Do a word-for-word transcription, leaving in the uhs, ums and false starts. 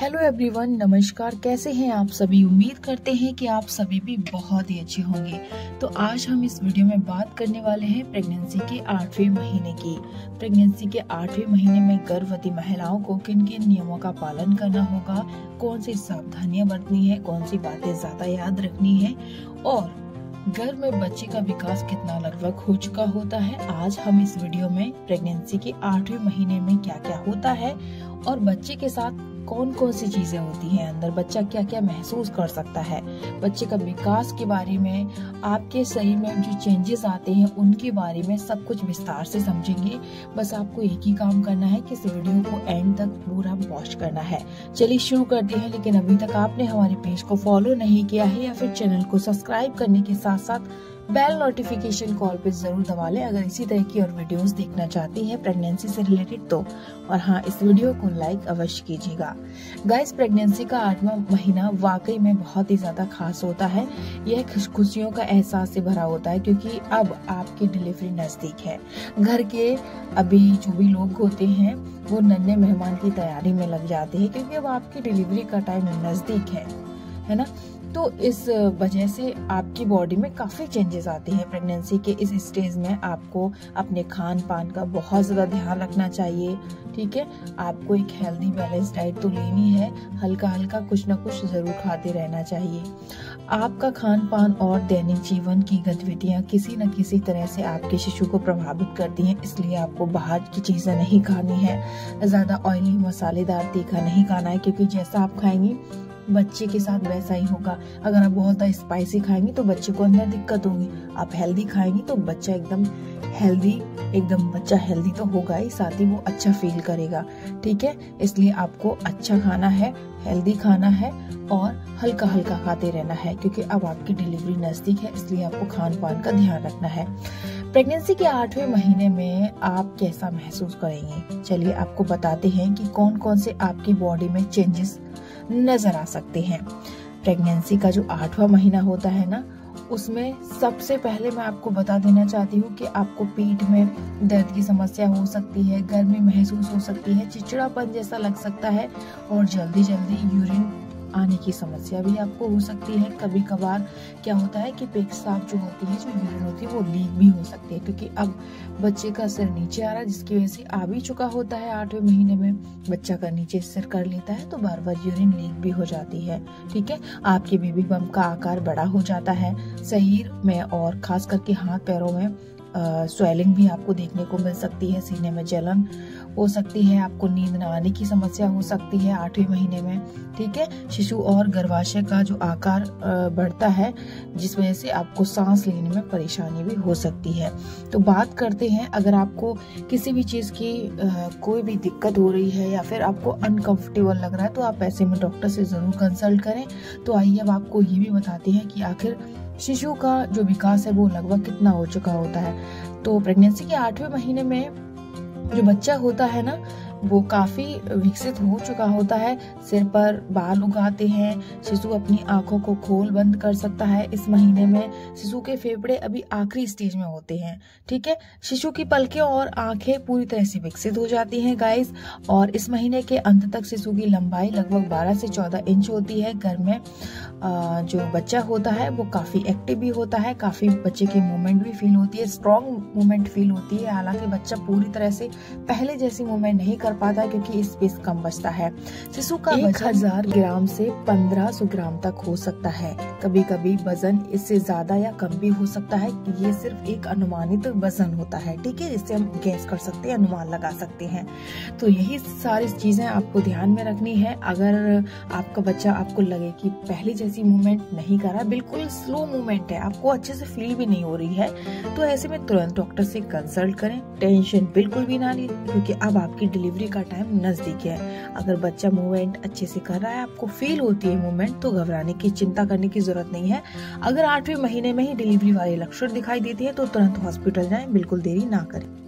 Hello everyone, नमस्कार। कैसे हैं आप सभी? उम्मीद करते हैं कि आप सभी भी बहुत ही अच्छे होंगे। तो आज हम इस वीडियो में बात करने वाले हैं प्रेगनेंसी के आठवें महीने की। प्रेगनेंसी के आठवें महीने में गर्भवती महिलाओं को किन किन नियमों का पालन करना होगा, कौन सी सावधानियां बरतनी है, कौन सी बातें ज्यादा याद रखनी है और गर्भ में बच्चे का विकास कितना लगभग हो चुका होता है। आज हम इस वीडियो में प्रेगनेंसी के आठवें महीने में क्या क्या होता है और बच्चे के साथ कौन कौन सी चीजें होती हैं, अंदर बच्चा क्या क्या महसूस कर सकता है, बच्चे का विकास के बारे में, आपके शरीर में जो चेंजेस आते हैं उनके बारे में सब कुछ विस्तार से समझेंगे। बस आपको एक ही काम करना है कि इस वीडियो को एंड तक पूरा वॉच करना है। चलिए शुरू करते हैं। लेकिन अभी तक आपने हमारे पेज को फॉलो नहीं किया है या फिर चैनल को सब्सक्राइब करने के साथ साथ बेल नोटिफिकेशन कॉल पे जरूर दबा लें अगर इसी तरह की और वीडियोस देखना चाहती हैं प्रेगनेंसी से रिलेटेड तो। और हाँ, इस वीडियो को लाइक अवश्य कीजिएगा। गाइस, प्रेगनेंसी का आठवां महीना वाकई में बहुत ही ज्यादा खास होता है। यह खुशियों का एहसास से भरा होता है क्योंकि अब आपकी डिलीवरी नजदीक है। घर के अभी जो भी लोग होते हैं वो नन्हे मेहमान की तैयारी में लग जाते हैं क्योंकि अब आपकी डिलीवरी का टाइम नजदीक है, है ना। तो इस वजह से आपकी बॉडी में काफ़ी चेंजेस आते हैं। प्रेगनेंसी के इस स्टेज में आपको अपने खान पान का बहुत ज़्यादा ध्यान रखना चाहिए, ठीक है। आपको एक हेल्दी बैलेंस डाइट तो लेनी है, हल्का हल्का कुछ ना कुछ ज़रूर खाते रहना चाहिए। आपका खान पान और दैनिक जीवन की गतिविधियाँ किसी न किसी तरह से आपके शिशु को प्रभावित करती हैं, इसलिए आपको बाहर की चीज़ें नहीं खानी है, ज़्यादा ऑयली मसालेदार तीखा नहीं खाना है क्योंकि जैसा आप खाएंगी बच्चे के साथ वैसा ही होगा। अगर आप बहुत ज़्यादा स्पाइसी खाएंगी तो बच्चे को अंदर दिक्कत होगी, आप हेल्दी खाएंगी तो बच्चा एकदम हेल्दी एकदम बच्चा हेल्दी तो होगा ही, साथ ही वो अच्छा फील करेगा, ठीक है। इसलिए आपको अच्छा खाना है, हेल्दी खाना है और हल्का हल्का खाते रहना है क्योंकि अब आपकी डिलीवरी नज़दीक है, इसलिए आपको खान पान का ध्यान रखना है। प्रेगनेंसी के आठवें महीने में आप कैसा महसूस करेंगे, चलिए आपको बताते हैं कि कौन कौन से आपकी बॉडी में चेंजेस नजर आ सकते हैं। प्रेगनेंसी का जो आठवां महीना होता है ना, उसमें सबसे पहले मैं आपको बता देना चाहती हूँ कि आपको पीठ में दर्द की समस्या हो सकती है, गर्मी महसूस हो सकती है, चिड़चिड़ापन जैसा लग सकता है और जल्दी जल्दी यूरिन आने की समस्या भी आपको हो सकती है। कभी कभार क्या होता है कि पेशाब जो होती है, जो यूरिन होती है, वो लीक भी हो सकती है क्योंकि अब बच्चे का सिर नीचे आ रहा है, जिसकी वजह से आ भी चुका होता है आठवें महीने में, बच्चा का नीचे सिर कर लेता है तो बार बार यूरिन लीक भी हो जाती है, ठीक है। आपके बेबी बम्प का आकार बड़ा हो जाता है, शरीर में और खास करके हाथ पैरों में स्वेलिंग भी आपको देखने को मिल सकती है, सीने में जलन हो सकती है, आपको नींद न आने की समस्या हो सकती है आठवें महीने में, ठीक है। शिशु और गर्भाशय का जो आकार बढ़ता है जिस वजह से आपको सांस लेने में परेशानी भी हो सकती है। तो बात करते हैं, अगर आपको किसी भी चीज़ की कोई भी दिक्कत हो रही है या फिर आपको अनकंफर्टेबल लग रहा है तो आप ऐसे में डॉक्टर से ज़रूर कंसल्ट करें। तो आइए अब आपको ये भी बताते हैं कि आखिर शिशु का जो विकास है वो लगभग कितना हो चुका होता है। तो प्रेगनेंसी के आठवें महीने में जो बच्चा होता है ना, वो काफ़ी विकसित हो चुका होता है। सिर पर बाल उगाते हैं, शिशु अपनी आंखों को खोल बंद कर सकता है। इस महीने में शिशु के फेफड़े अभी आखिरी स्टेज में होते हैं, ठीक है। शिशु की पलकें और आंखें पूरी तरह से विकसित हो जाती हैं गाइस। और इस महीने के अंत तक शिशु की लंबाई लगभग बारह से चौदह इंच होती है। घर में जो बच्चा होता है वो काफ़ी एक्टिव भी होता है, काफ़ी बच्चे की मूवमेंट भी फील होती है, स्ट्रॉन्ग मूवमेंट फील होती है। हालांकि बच्चा पूरी तरह से पहले जैसी मूवमेंट नहीं कर पाता है क्योंकि स्पेस कम बचता है। शिशु का वजन हजार ग्राम से पंद्रह सौ ग्राम तक हो सकता है, कभी कभी वजन इससे ज्यादा या कम भी हो सकता है। ये सिर्फ एक अनुमानित वजन होता है, ठीक है, जिससे हम गैस कर सकते हैं, अनुमान लगा सकते हैं। तो यही सारी चीजें आपको ध्यान में रखनी है। अगर आपका बच्चा आपको लगे कि पहले जैसी मूवमेंट नहीं कर रहा, बिल्कुल स्लो मूवमेंट है, आपको अच्छे से फील भी नहीं हो रही है, तो ऐसे में तुरंत डॉक्टर से कंसल्ट करें। टेंशन बिल्कुल भी ना लें क्योंकि अब आपकी डिलीवरी का टाइम नजदीक है। अगर बच्चा मूवमेंट अच्छे से कर रहा है, आपको फील होती है मूवमेंट, तो घबराने की, चिंता करने की जरूरत नहीं है। अगर आठवें महीने में ही डिलीवरी वाले लक्षण दिखाई देते हैं तो तुरंत हॉस्पिटल जाएं, बिल्कुल देरी ना करें।